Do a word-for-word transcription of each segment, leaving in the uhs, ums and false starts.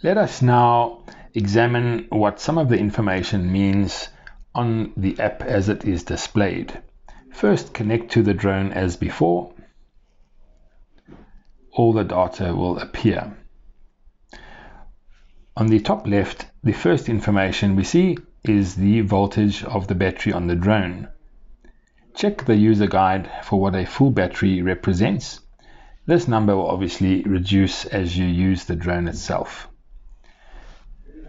Let us now examine what some of the information means on the app as it is displayed. First, connect to the drone as before. All the data will appear. On the top left, the first information we see is the voltage of the battery on the drone. Check the user guide for what a full battery represents. This number will obviously reduce as you use the drone itself.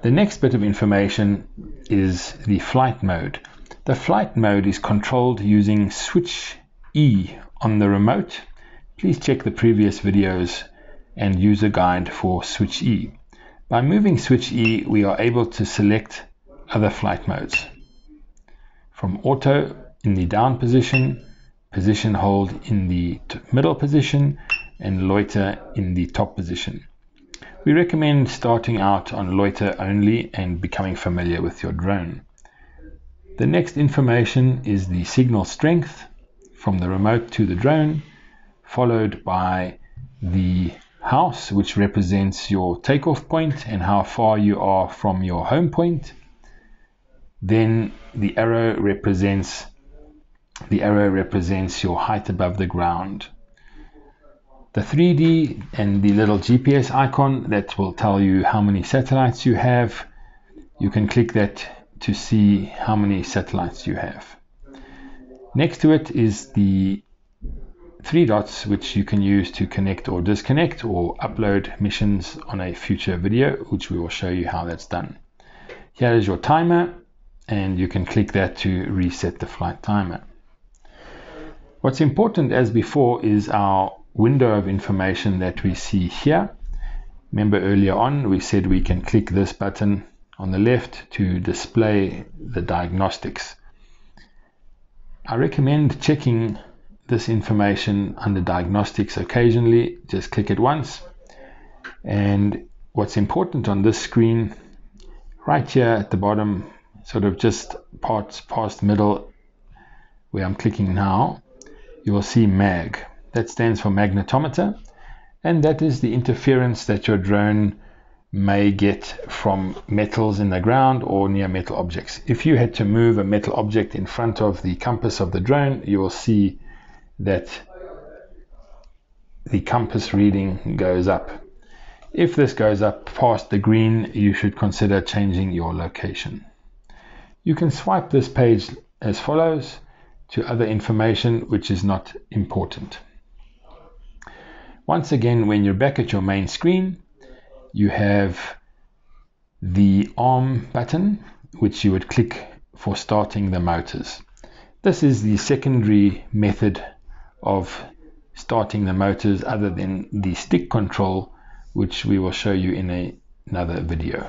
The next bit of information is the flight mode. The flight mode is controlled using switch E on the remote. Please check the previous videos and user guide for switch E. By moving switch E, we are able to select other flight modes. From auto in the down position, position hold in the middle position, and loiter in the top position. We recommend starting out on loiter only and becoming familiar with your drone. The next information is the signal strength from the remote to the drone, followed by the house, which represents your takeoff point and how far you are from your home point. Then the arrow represents the arrow represents your height above the ground. The three D and the little G P S icon that will tell you how many satellites you have. You can click that to see how many satellites you have. Next to it is the three dots, which you can use to connect or disconnect or upload missions on a future video, which we will show you how that's done. Here is your timer, and you can click that to reset the flight timer. What's important, as before, is our window of information that we see here. Remember earlier on we said we can click this button on the left to display the diagnostics. I recommend checking this information under diagnostics occasionally. Just click it once. And what's important on this screen right here at the bottom, sort of just parts past middle where I'm clicking now, you will see M A G. That stands for magnetometer, and that is the interference that your drone may get from metals in the ground or near metal objects. If you had to move a metal object in front of the compass of the drone, you will see that the compass reading goes up. If this goes up past the green, you should consider changing your location. You can swipe this page as follows to other information which is not important. Once again, when you're back at your main screen, you have the arm button, which you would click for starting the motors. This is the secondary method of starting the motors other than the stick control, which we will show you in a, another video.